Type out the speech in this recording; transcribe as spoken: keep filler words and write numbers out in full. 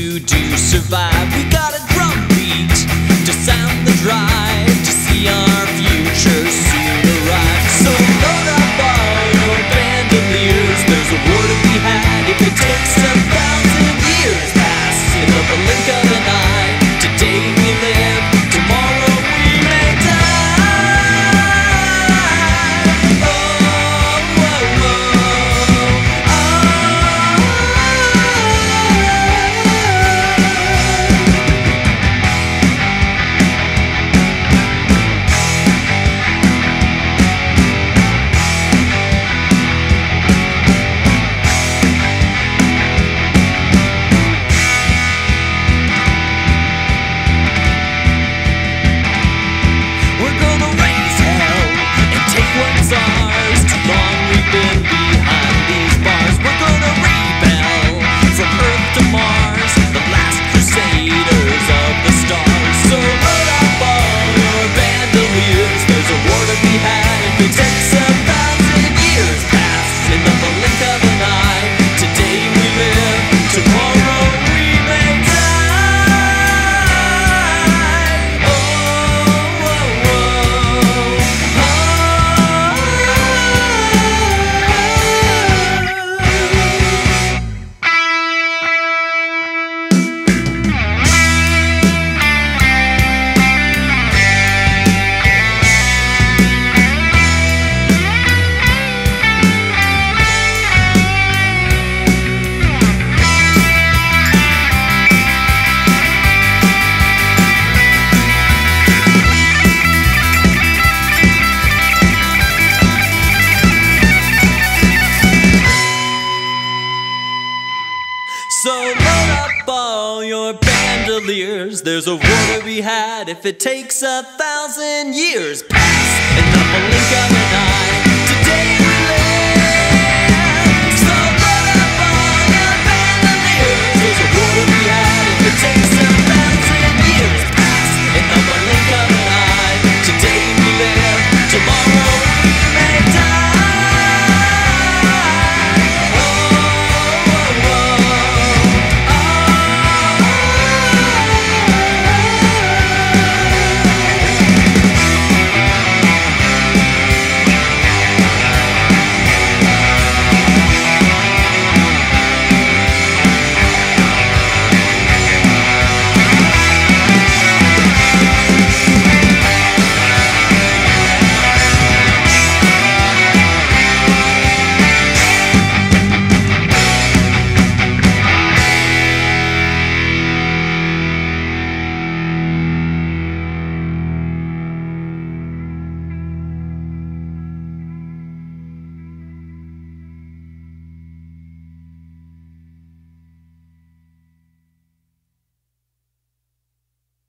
to do survive. We got a drum beat to sound the drive, to see our future soon arrive. So load up all your bandoliers, there's a war to be had if it takes a thousand years past in the blink of an eye. Today we live, tomorrow we may die. Oh, so load up all your bandoliers, there's a war to be had if it takes a thousand years past in the blink of an eye.